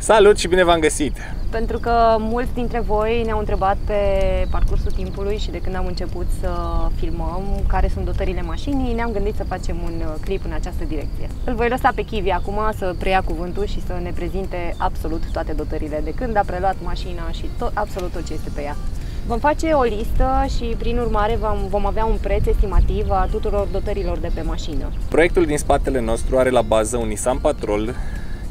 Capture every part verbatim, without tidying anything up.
Salut și bine v-am găsit! Pentru că mulți dintre voi ne-au întrebat pe parcursul timpului și de când am început să filmăm care sunt dotările mașinii, ne-am gândit să facem un clip în această direcție. Îl voi lăsa pe Kivi acum să preia cuvântul și să ne prezinte absolut toate dotările de când a preluat mașina și tot, absolut tot ce este pe ea. Vom face o listă și, prin urmare, vom avea un preț estimativ a tuturor dotărilor de pe mașină. Proiectul din spatele nostru are la bază un Nissan Patrol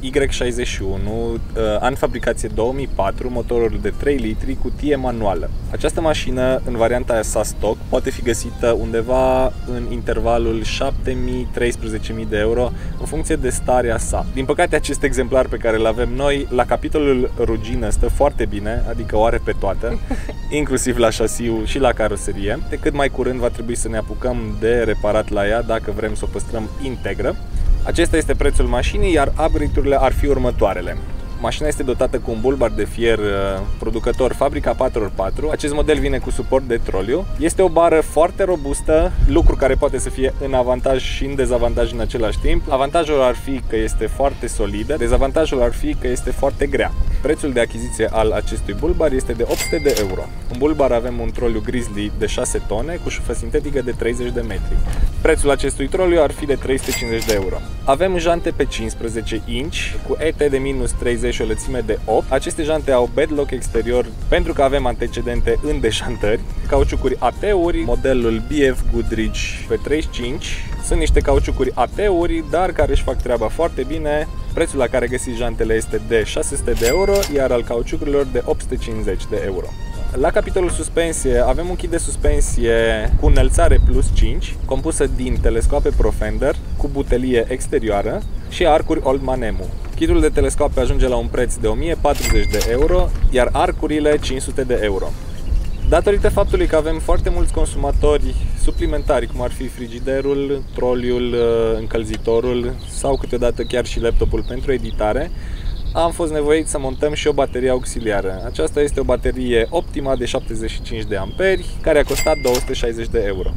Y șaizeci și unu, an fabricație două mii patru, motorul de trei litri, cutie manuală. Această mașină, în varianta sa stock, poate fi găsită undeva în intervalul șapte mii - treisprezece mii de euro, în funcție de starea sa. Din păcate, acest exemplar pe care îl avem noi, la capitolul rugină, stă foarte bine, adică o are pe toată, inclusiv la șasiu și la caroserie. De cât mai curând va trebui să ne apucăm de reparat la ea, dacă vrem să o păstrăm integră. Acesta este prețul mașinii, iar upgrade-urile ar fi următoarele. Mașina este dotată cu un bulbar de fier producător Fabrica patru pe patru. Acest model vine cu suport de troliu. Este o bară foarte robustă, lucru care poate să fie în avantaj și în dezavantaj în același timp. Avantajul ar fi că este foarte solidă, dezavantajul ar fi că este foarte grea. Prețul de achiziție al acestui bulbar este de opt sute de euro. În bulbar avem un troliu Grizzly de șase tone cu șufă sintetică de treizeci de metri. Prețul acestui troliu ar fi de trei sute cincizeci de euro. Avem jante pe cincisprezece inci cu E T de minus treizeci și o lățime de opt. Aceste jante au bedlock exterior pentru că avem antecedente în deșantări, cauciucuri A T-uri, modelul B F Goodrich pe treizeci și cinci. Sunt niște cauciucuri A T-uri, dar care își fac treaba foarte bine. Prețul la care găsiți jantele este de șase sute de euro, iar al cauciucurilor de opt sute cincizeci de euro. La capitolul suspensie avem un kit de suspensie cu înălțare plus cinci, compusă din telescoape ProFender cu butelie exterioară și arcuri Old Manemu. Kitul de telescoape ajunge la un preț de o mie patruzeci de euro, iar arcurile cinci sute de euro. Datorită faptului că avem foarte mulți consumatori suplimentari, cum ar fi frigiderul, troliul, încălzitorul sau câteodată chiar și laptopul pentru editare, am fost nevoit să montăm și o baterie auxiliară. Aceasta este o baterie Optima de șaptezeci și cinci de amperi, care a costat două sute șaizeci de euro.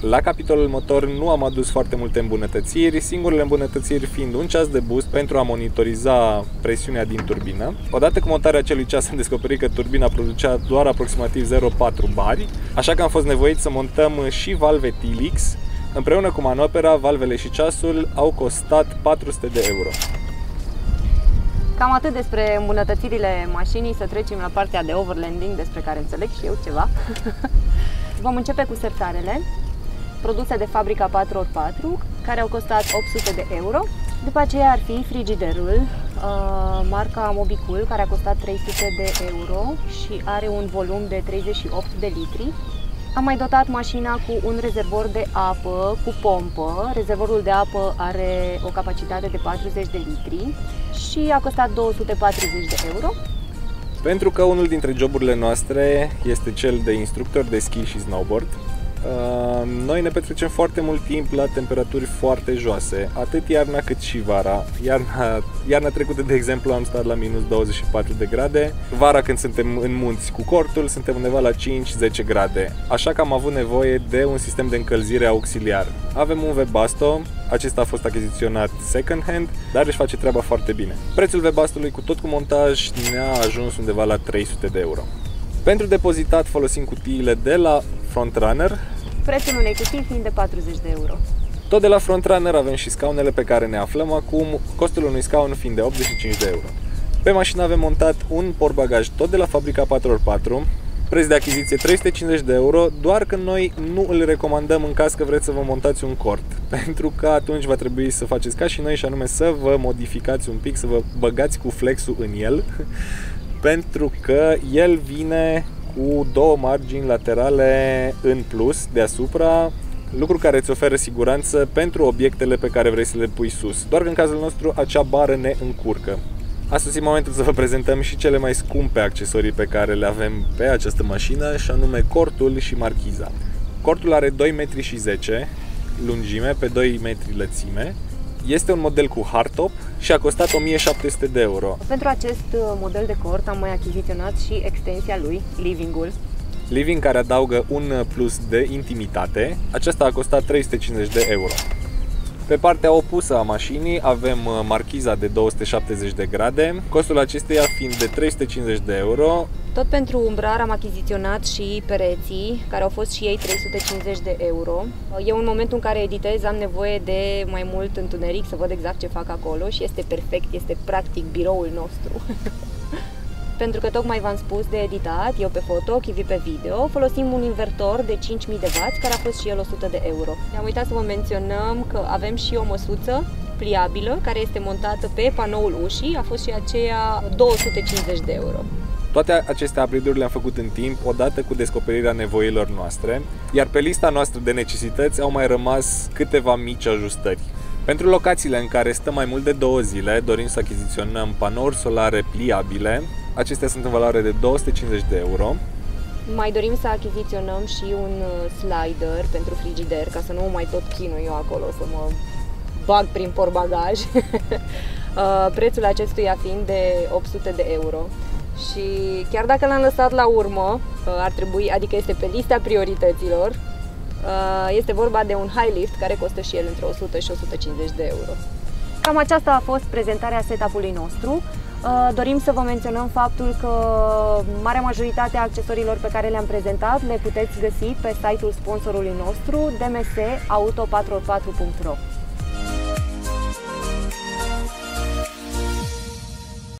La capitolul motor nu am adus foarte multe îmbunătățiri, singurele îmbunătățiri fiind un ceas de boost pentru a monitoriza presiunea din turbină. Odată cu montarea acelui ceas am descoperit că turbina producea doar aproximativ zero virgulă patru bari, așa că am fost nevoit să montăm și valve T L X. Împreună cu manopera, valvele și ceasul au costat patru sute de euro. Cam atât despre îmbunătățirile mașinii, să trecem la partea de overlanding, despre care înțeleg și eu ceva. Vom începe cu sertarele, produse de Fabrica patru pe patru, care au costat opt sute de euro. După aceea ar fi frigiderul, marca MobiCool, care a costat trei sute de euro și are un volum de treizeci și opt de litri. Am mai dotat mașina cu un rezervor de apă cu pompă. Rezervorul de apă are o capacitate de patruzeci de litri și a costat două sute patruzeci de euro. Pentru că unul dintre joburile noastre este cel de instructor de schi și snowboard, noi ne petrecem foarte mult timp la temperaturi foarte joase, atât iarna cât și vara. Iarna, iarna trecută, de exemplu, am stat la minus douăzeci și patru de grade. Vara, când suntem în munți cu cortul, suntem undeva la cinci - zece grade. Așa că am avut nevoie de un sistem de încălzire auxiliar. Avem un Webasto, acesta a fost achiziționat second hand, dar își face treaba foarte bine. Prețul Webastului, cu tot cu montaj, ne-a ajuns undeva la trei sute de euro. Pentru depozitat folosim cutiile de la Front Runner, prețul unei cutii fiind de patruzeci de euro. Tot de la Front Runner avem și scaunele pe care ne aflăm acum, costul unui scaun fiind de optzeci și cinci de euro. Pe mașină avem montat un portbagaj tot de la Fabrica patru pe patru, preț de achiziție trei sute cincizeci de euro, doar că noi nu îl recomandăm în caz că vreți să vă montați un cort, pentru că atunci va trebui să faceți ca și noi, și anume să vă modificați un pic, să vă băgați cu flexul în el, pentru că el vine cu două margini laterale în plus deasupra, lucru care îți oferă siguranță pentru obiectele pe care vrei să le pui sus, doar că în cazul nostru acea bară ne încurcă. A sosit momentul să vă prezentăm și cele mai scumpe accesorii pe care le avem pe această mașină, și anume cortul și marchiza. Cortul are doi virgulă zece metri lungime pe doi metri lățime. Este un model cu hardtop și a costat o mie șapte sute de euro. Pentru acest model de cort am mai achiziționat și extensia lui, living-ul. Living, care adaugă un plus de intimitate. Aceasta a costat trei sute cincizeci de euro. Pe partea opusă a mașinii avem marchiza de două sute șaptezeci de grade, costul acesteia fiind de trei sute cincizeci de euro. Tot pentru umbrar am achiziționat și pereții, care au fost și ei trei sute cincizeci de euro. Eu în momentul în care editez am nevoie de mai mult întuneric să văd exact ce fac acolo și este perfect, este practic biroul nostru. Pentru că tocmai v-am spus de editat, eu pe foto, Kivi pe video, folosim un invertor de cinci mii de wați, care a fost și el o sută de euro. Ne-am uitat să vă menționăm că avem și o măsuță pliabilă, care este montată pe panoul ușii, a fost și aceea două sute cincizeci de euro. Toate aceste upgrade-uri le-am făcut în timp, odată cu descoperirea nevoilor noastre, iar pe lista noastră de necesități au mai rămas câteva mici ajustări. Pentru locațiile în care stăm mai mult de două zile, dorim să achiziționăm panouri solare pliabile. Acestea sunt în valoare de două sute cincizeci de euro. Mai dorim să achiziționăm și un slider pentru frigider, ca să nu mai tot chinui eu acolo să mă bag prin portbagaj. Prețul acestuia fiind de opt sute de euro. Și chiar dacă l-am lăsat la urmă, ar trebui, adică este pe lista priorităților, este vorba de un high lift care costă și el între o sută și o sută cincizeci de euro. Cam aceasta a fost prezentarea setup-ului nostru. Dorim să vă menționăm faptul că marea majoritate a accesoriilor pe care le-am prezentat le puteți găsi pe site-ul sponsorului nostru, d m s auto patru x patru punct r o.